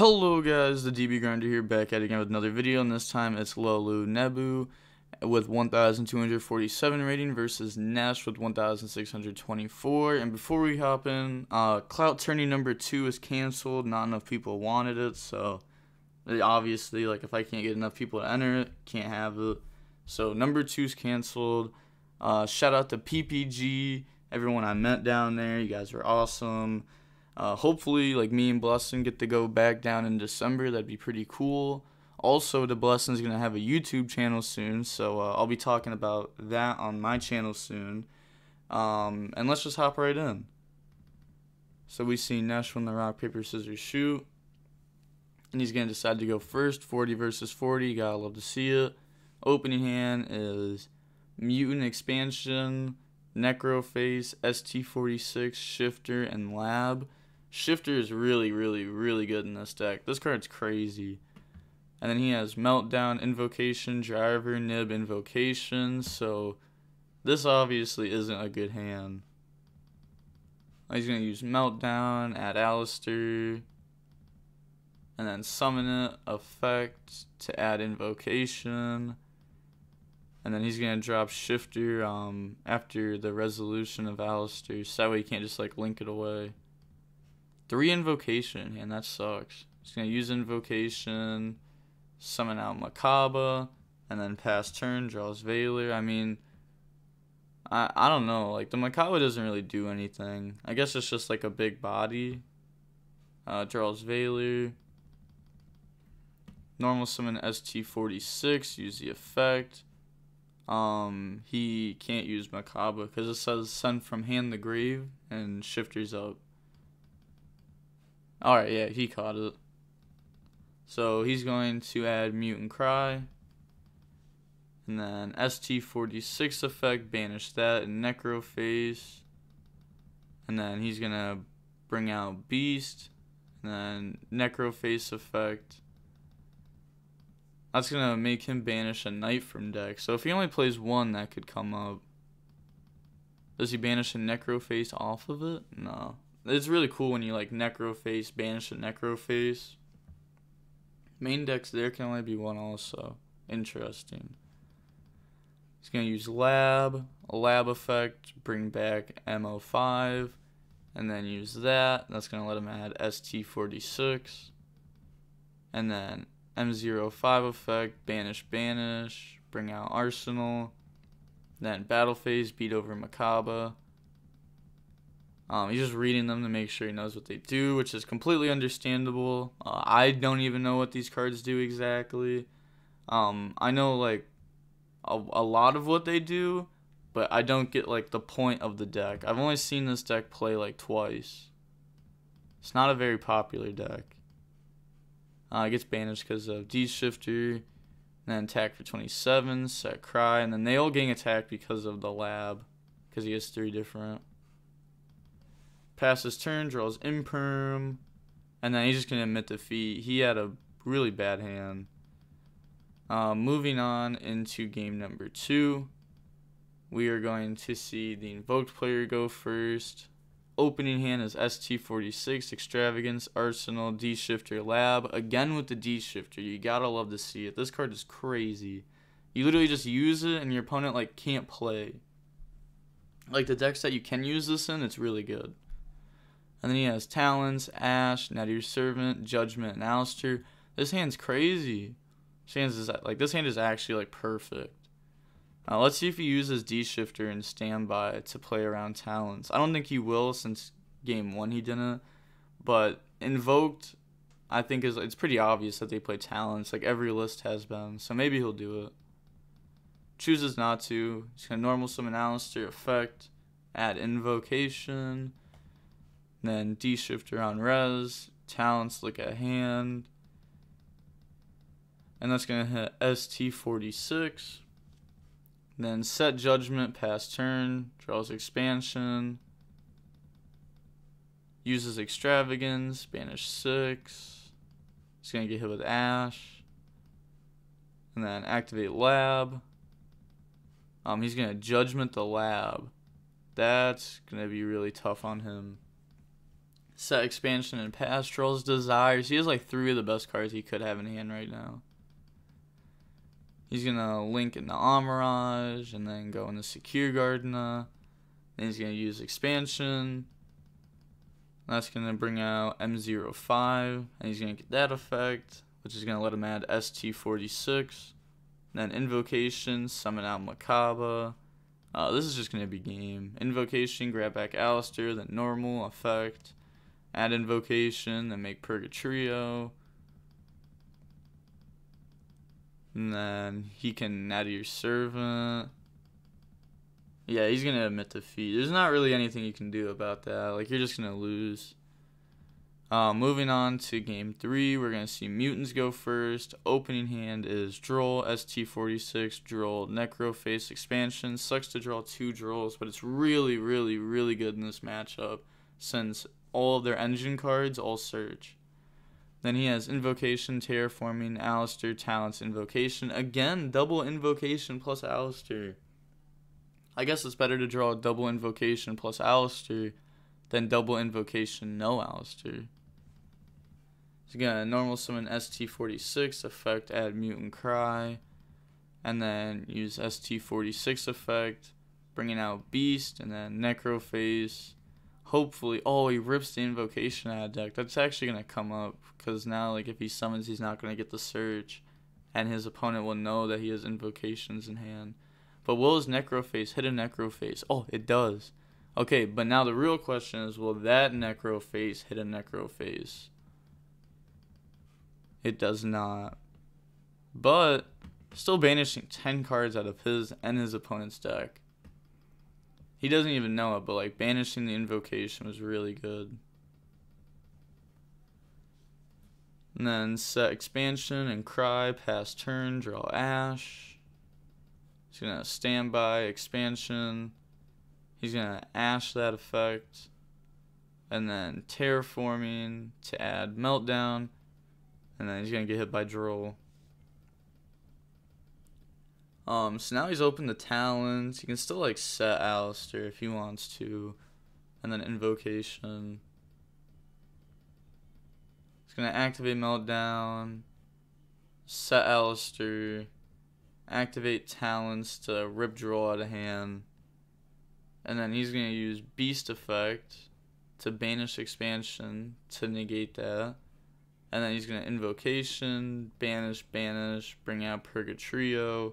Hello guys, the DB Grinder here, back at it again with another video, and this time it's Lulu Nebu with 1,247 rating versus Nash with 1,624, and before we hop in, Clout Tourney number 2 is cancelled. Not enough people wanted it, so obviously, like, if I can't get enough people to enter it, can't have it, so number 2 is cancelled. Shout out to PPG, everyone I met down there, you guys were awesome. Hopefully, like, me and Blessin get to go back down in December. That'd be pretty cool. Also, the Blessin's going to have a YouTube channel soon, so I'll be talking about that on my channel soon. And let's just hop right in. So we see Nash win the rock, paper, scissors, shoot. And he's going to decide to go first. 40 versus 40. You gotta love to see it. Opening hand is Mutant Expansion, Necroface, ST46, Shifter, and Lab. Shifter is really, really, really good in this deck. This card's crazy. And then he has Meltdown, Invocation, Driver, Nib, Invocation. So this obviously isn't a good hand. He's going to use Meltdown, add Alistair, and then summon it, effect, to add Invocation. And then he's going to drop Shifter after the resolution of Alistair, so that way he can't just, like, link it away. 3 Invocation, and that sucks. He's going to use Invocation, summon out Mechaba, and then pass turn, draws Veiler. I mean, I don't know. Like, the Mechaba doesn't really do anything. I guess it's just, like, a big body. Draws Veiler. Normal summon ST46, use the effect. He can't use Mechaba because it says send from hand to grave, and Shifter's up. Alright, yeah, he caught it. So he's going to add Mutant Cry, and then ST46 effect, banish that, and Necroface, and then he's going to bring out Beast, and then Necroface effect. That's going to make him banish a knight from deck. So if he only plays one, that could come up. Does he banish a Necroface off of it? No. It's really cool when you, like, Necroface, banish a Necroface. Main decks there can only be one also. Interesting. He's going to use Lab, a Lab effect, bring back M05, and then use that. That's going to let him add ST46. And then M05 effect, banish, banish, bring out Arsenal, then battle phase, beat over Mechaba. He's just reading them to make sure he knows what they do, which is completely understandable. I don't even know what these cards do exactly. I know, like, a lot of what they do, but I don't get, like, the point of the deck. I've only seen this deck play, like, twice. It's not a very popular deck. It gets banished because of D-Shifter, and then attack for 27, set Cry, and then they all gang attack because of the Lab, because he has 3 different. Passes turn, draws Imperm, and then he's just going to admit defeat. He had a really bad hand. Moving on into game number 2, we are going to see the Invoked player go first. Opening hand is ST46, Extravagance, Arsenal, D-Shifter, Lab. Again with the D-Shifter, you gotta love to see it. This card is crazy. You literally just use it and your opponent, like, can't play. Like, the decks that you can use this in, it's really good. And then he has Talons, Ash, Now to Your Servant, Judgment, and Alistair. This hand's crazy. This hand is actually, like, perfect. Let's see if he uses D-Shifter and standby to play around Talons. I don't think he will, since game 1 he didn't. But Invoked, I think, it's pretty obvious that they play Talons. Like, every list has been. So maybe he'll do it. Chooses not to. He's going to normal summon Alistair, effect, add Invocation, then D-Shifter on res, Talons look at hand. And that's going to hit ST46. Then set Judgment, pass turn, draws Expansion, uses Extravagance, banish 6. He's going to get hit with Ash. And then activate Lab. He's going to Judgment the Lab. That's going to be really tough on him. Set Expansion and Pastoral's Desires. He has like 3 of the best cards he could have in hand right now. He's going to link into Amirage and then go into Secure Gardener. Then he's going to use Expansion. That's going to bring out M05. And he's going to get that effect, which is going to let him add ST46. Then Invocation, summon out Mechaba. This is just going to be game. Invocation, grab back Alistair, then normal, effect. Add Invocation, then make Purgatorio. And then he can add your servant. Yeah, he's going to admit defeat. There's not really anything you can do about that. Like, you're just going to lose. Moving on to game 3, we're going to see mutants go first. Opening hand is Droll, ST46, Droll, Necroface, Expansion. Sucks to draw 2 Drolls, but it's really, really, really good in this matchup since all of their engine cards all surge. Then he has Invocation, Terraforming, Alistair, Talons, Invocation. Again, double Invocation plus Alistair. I guess it's better to draw double Invocation plus Alistair than double Invocation, no Alistair. So again, normal summon ST46, effect, add Mutant Cry. And then use ST46 effect, bringing out Beast, and then Necroface. Hopefully, oh, he rips the Invocation out of deck. That's actually going to come up, because now, like, if he summons, he's not going to get the Surge, and his opponent will know that he has Invocations in hand. But will his Necroface hit a Necroface? Oh, it does. Okay, but now the real question is, will that Necroface hit a Necroface? It does not. But still banishing 10 cards out of his and his opponent's deck. He doesn't even know it, but like banishing the Invocation was really good. And then set Expansion and Cry, pass turn, draw Ash. He's gonna standby Expansion. He's gonna Ash that effect. And then Terraforming to add Meltdown. And then he's gonna get hit by Droll. So now he's open to Talons. He can still like set Alistair if he wants to. And then Invocation. He's going to activate Meltdown. Set Alistair. Activate Talons to rip Droll out of hand. And then he's going to use Beast effect to banish Expansion to negate that. And then he's going to Invocation, banish, banish, bring out Purgatorio.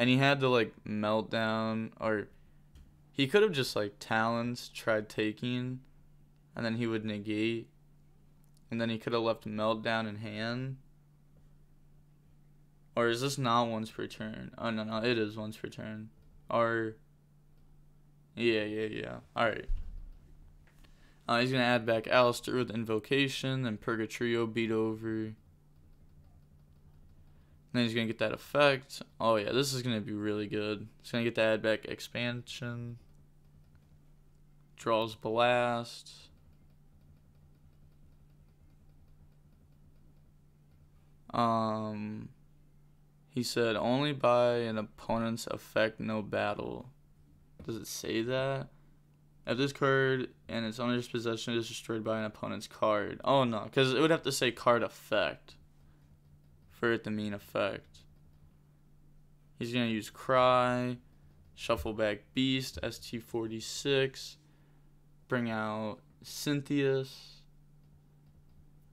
And he had to, like, Meltdown, or he could have just, like, Talons, tried taking, and then he would negate, and then he could have left Meltdown in hand. Or is this not once per turn? Oh, no, no, it is once per turn. Or, yeah, alright. He's going to add back Alistair with Invocation, then Purgatorio beat over. Then he's going to get that effect. Oh yeah, this is going to be really good. He's going to get the add back Expansion. Draws Blast. He said, only by an opponent's effect, no battle. Does it say that? If this card and its owner's possession is destroyed by an opponent's card. Oh no, because it would have to say card effect for it to mean effect. He's going to use Cry, shuffle back Beast, ST46, bring out Cynthius,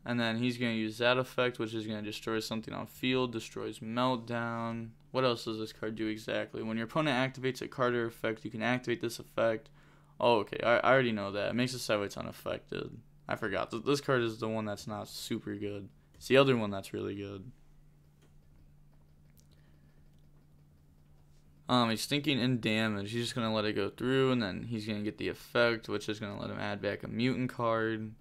and then he's going to use that effect, which is going to destroy something on field, destroys Meltdown. What else does this card do exactly? When your opponent activates a card or effect, you can activate this effect. Oh, okay, I already know that. It makes the sideways unaffected. I forgot. This card is the one that's not super good. It's the other one that's really good. He's thinking in damage. He's just going to let it go through, and then he's going to get the effect, which is going to let him add back a mutant card.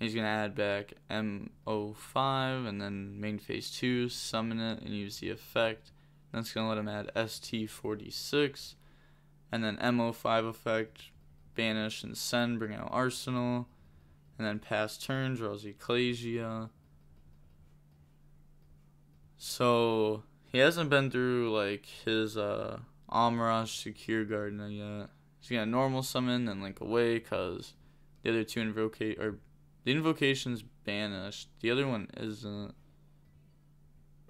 He's going to add back M05, and then main phase 2, summon it, and use the effect. That's going to let him add ST46, and then M05 effect, banish and send, bring out Arsenal, and then pass turn, draws Ecclesia. So he hasn't been through like his Amirage Secure Gardener yet. He's gonna normal summon and link away, cause the other two The Invocation's banished. The other one isn't.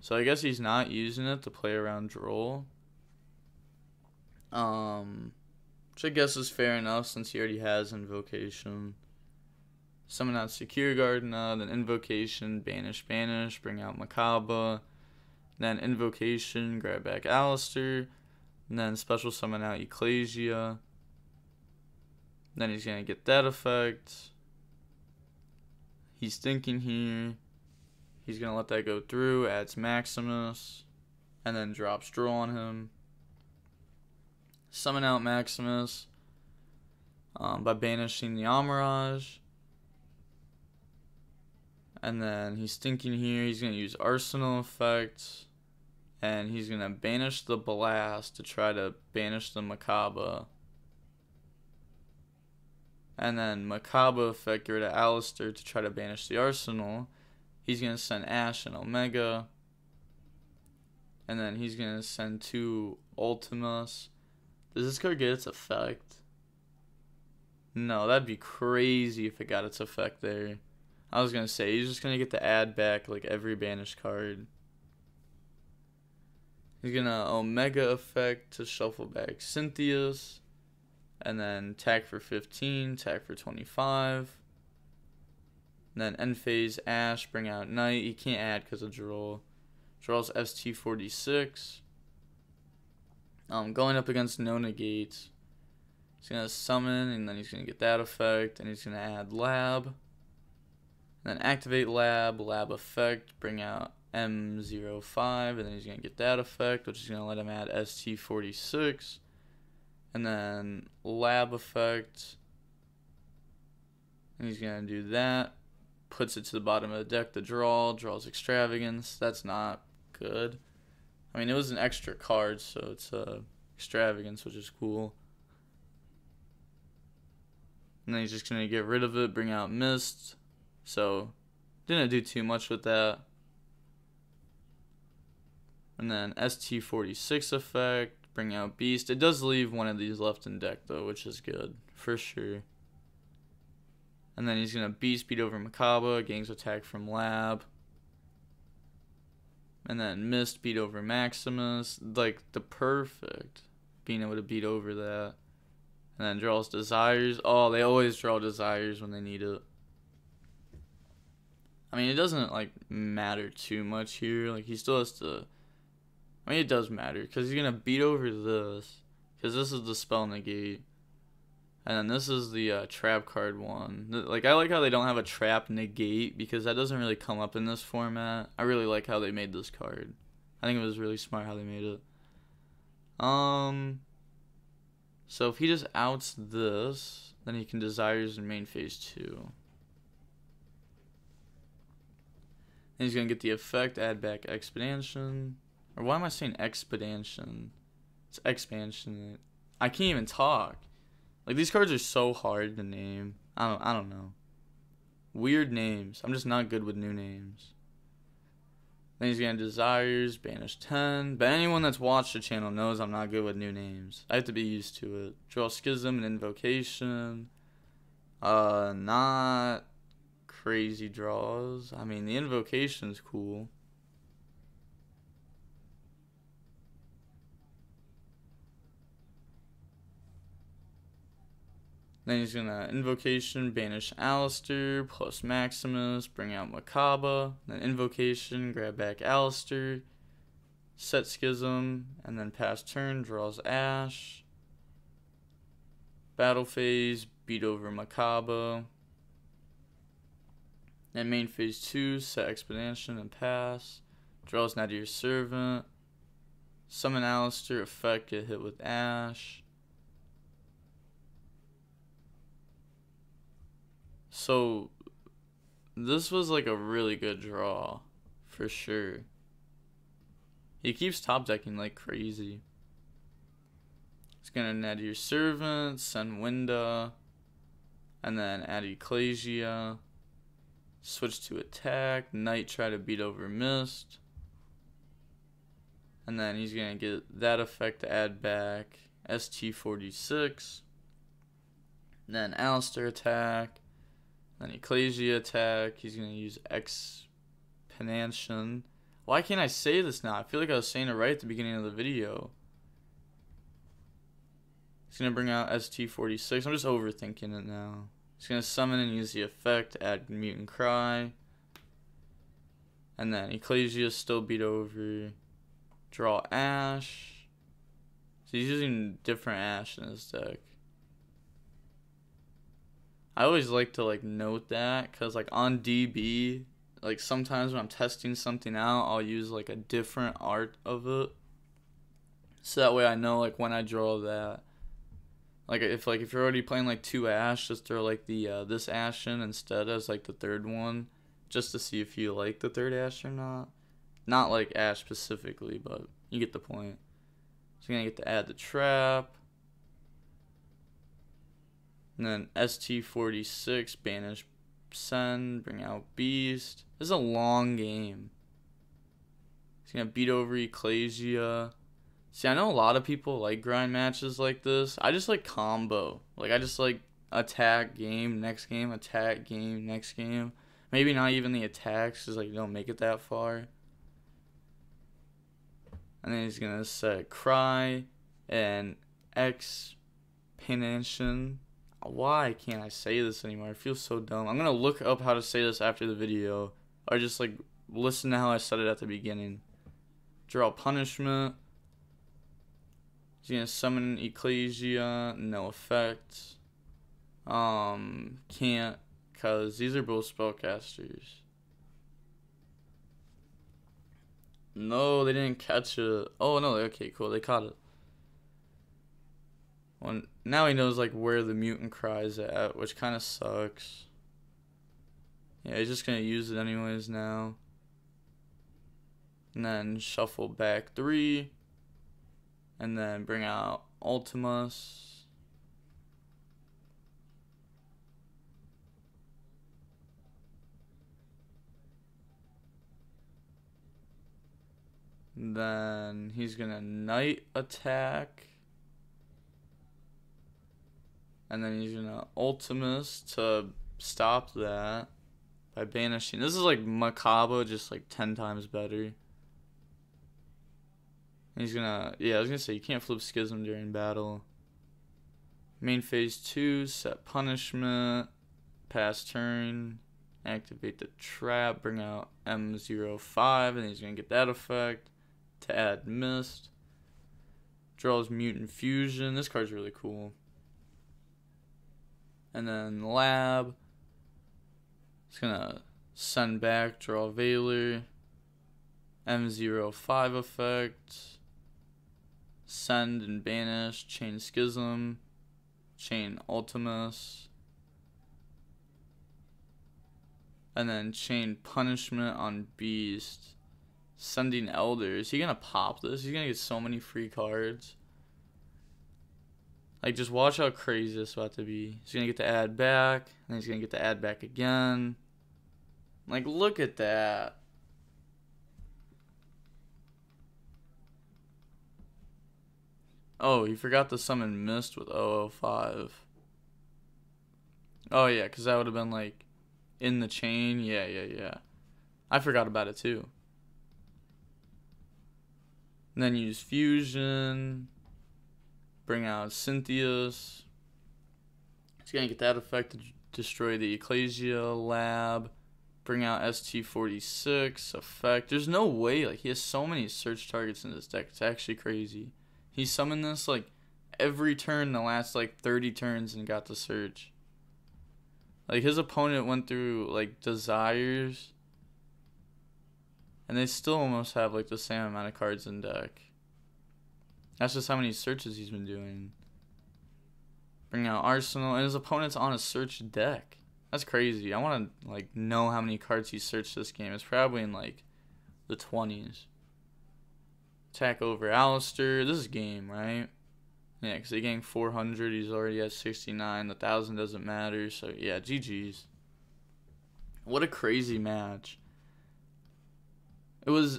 So I guess he's not using it to play around Droll. Which I guess is fair enough since he already has Invocation. Summon out Secure Gardener, then Invocation, Banish, Banish, bring out Mechaba, then Invocation, grab back Alistair, and then Special Summon out Ecclesia. Then he's going to get that effect. He's thinking here. He's going to let that go through, adds Maximus, and then drops Droll on him. Summon out Maximus by banishing the Amirage. And then he's thinking here, he's going to use Arsenal effects. And he's going to banish the Blast to try to banish the Mechaba. And then Mechaba effect, get rid of Alistair to try to banish the Arsenal. He's going to send Ash and Omega. And then he's going to send two Ultimus. Does this card get its effect? No, that'd be crazy if it got its effect there. I was going to say, he's just going to get to add back like every banished card. He's going to Omega effect to shuffle back Cynthia's. And then tack for 15, tack for 25. And then end phase Ash, bring out Knight. He can't add because of Droll. Droll's ST46. Going up against no negates. He's going to summon, and then he's going to get that effect. And he's going to add Lab. Then activate Lab, Lab effect, bring out M05, and then he's going to get that effect, which is going to let him add ST46. And then Lab effect, and he's going to do that, puts it to the bottom of the deck to Draw, draws Extravagance. That's not good. I mean, it was an extra card, so it's Extravagance, which is cool. And then he's just going to get rid of it, bring out Mist. So, didn't do too much with that. And then ST46 effect, bring out Beast. It does leave one of these left in deck, though, which is good, for sure. And then he's going to Beast beat over Mechaba, gangs attack from Lab. And then Mist beat over Maximus. Like, the perfect being able to beat over that. And then draws Desires. Oh, they always draw Desires when they need it. I mean, it doesn't, like, matter too much here. Like, he still has to... I mean, it does matter, because he's going to beat over this. Because this is the spell negate. And then this is the trap card one. Like, I like how they don't have a trap negate, because that doesn't really come up in this format. I really like how they made this card. I think it was really smart how they made it. So, if he just outs this, then he can Desires in main phase 2. And he's going to get the effect, add back Expansion. Or why am I saying Expansion? It's Expansion. I can't even talk. Like, these cards are so hard to name. I don't know. Weird names. I'm just not good with new names. Then he's going to Desires, banish 10. But anyone that's watched the channel knows I'm not good with new names. I have to be used to it. Draw Schism and Invocation. Not... crazy draws. I mean, the Invocation's cool. Then he's gonna Invocation, banish Alistair, plus Maximus, bring out Mechaba, then Invocation, grab back Alistair, set Schism, and then pass turn, draws Ash. Battle phase, beat over Mechaba. And main phase 2, set Expedition and pass. Draws now to your servant. Summon Alistair, effect, get hit with Ash. So, this was like a really good draw, for sure. He keeps top decking like crazy. It's gonna now to your servant, send Winda, and then add Ecclesia. Switch to attack. Knight try to beat over Mist. And then he's going to get that effect to add back ST46. Then Alistair attack. Then Ecclesia attack. He's going to use Expansion. Why can't I say this now? I feel like I was saying it right at the beginning of the video. He's going to bring out ST46. I'm just overthinking it now. He's going to summon and use the effect, add Mutant Cry. And then Ecclesia still beat over. Draw Ash. So he's using different Ash in his deck. I always like to like note that, because like on DB, like sometimes when I'm testing something out, I'll use like a different art of it. So that way I know like when I draw that. Like if you're already playing like two Ash, just throw like the this Ash in instead as like the third one, just to see if you like the third Ash or not. Not like Ash specifically, but you get the point. So you're gonna get to add the trap. And then ST46, banish Sen, bring out Beast. This is a long game. He's gonna beat over Ecclesia. See, I know a lot of people like grind matches like this. I just like combo. Like I just like attack game, next game, attack game, next game. Maybe not even the attacks, because like you don't make it that far. And then he's gonna set Cry and Expansion. Why can't I say this anymore? I feel so dumb. I'm gonna look up how to say this after the video, or just like listen to how I said it at the beginning. Draw Punishment. He's gonna summon Ecclesia, no effect. Can't, cause these are both spellcasters. No, they didn't catch it. Oh no, okay, cool, they caught it. Well, now he knows like where the Mutant Cry is at, which kind of sucks. Yeah, he's just gonna use it anyways now. And then shuffle back three. And then bring out Ultimus. And then he's gonna Night attack. And then he's gonna Ultimus to stop that by banishing. This is like Mechaba, just like 10 times better. And he's gonna, yeah, I was gonna say you can't flip Schism during battle. Main phase 2, set Punishment, pass turn, activate the trap, bring out M05, and he's gonna get that effect to add Mist. Draws Mutant Fusion. This card's really cool. And then Lab. It's gonna send back, draw Veiler. M05 effect. Send and banish. Chain Schism. Chain Ultimus. And then chain Punishment on Beast. Sending Elder. Is he gonna pop this? He's gonna get so many free cards. Like, just watch how crazy this is about to be. He's going to get to add back, and he's going to get to add back again. Like, look at that. Oh, he forgot to summon Mist with 005. Oh, yeah, because that would have been, like, in the chain. Yeah. I forgot about it, too. And then use Fusion. Bring out Cynthia's. He's going to get that effect to destroy the Ecclesia Lab. Bring out ST46 effect. There's no way. Like, he has so many search targets in this deck. It's actually crazy. He summoned this like every turn in the last like 30 turns and got the search. Like, his opponent went through like Desires, and they still almost have like the same amount of cards in deck. That's just how many searches he's been doing. Bring out Arsenal, and his opponent's on a search deck. That's crazy. I want to like know how many cards he searched this game. It's probably in like the 20s. Attack over Alistair. This is game, right? Yeah, because they gained 400. He's already at 69. The 1,000 doesn't matter. So, yeah, GG's. What a crazy match. It was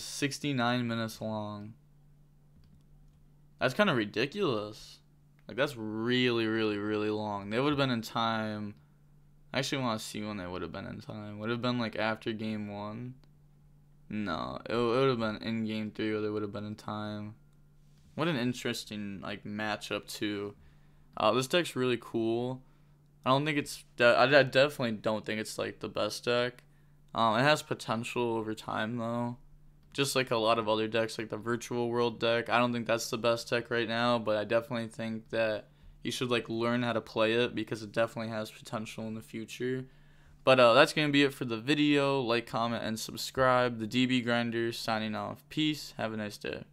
69 minutes long. That's kind of ridiculous. Like, that's really, really, really long. They would have been in time I actually want to see when it would have been in time. Would have been like after game 1? No, it would have been in game 3 or they would have been in time. What an interesting like matchup too. This deck's really cool. I don't think it's. I definitely don't think it's like the best deck. It has potential over time though. Just like a lot of other decks, like the Virtual World deck. I don't think that's the best deck right now, but I definitely think that you should like learn how to play it because it definitely has potential in the future. But that's gonna be it for the video. Like, comment, and subscribe. The DB Grinder signing off. Peace. Have a nice day.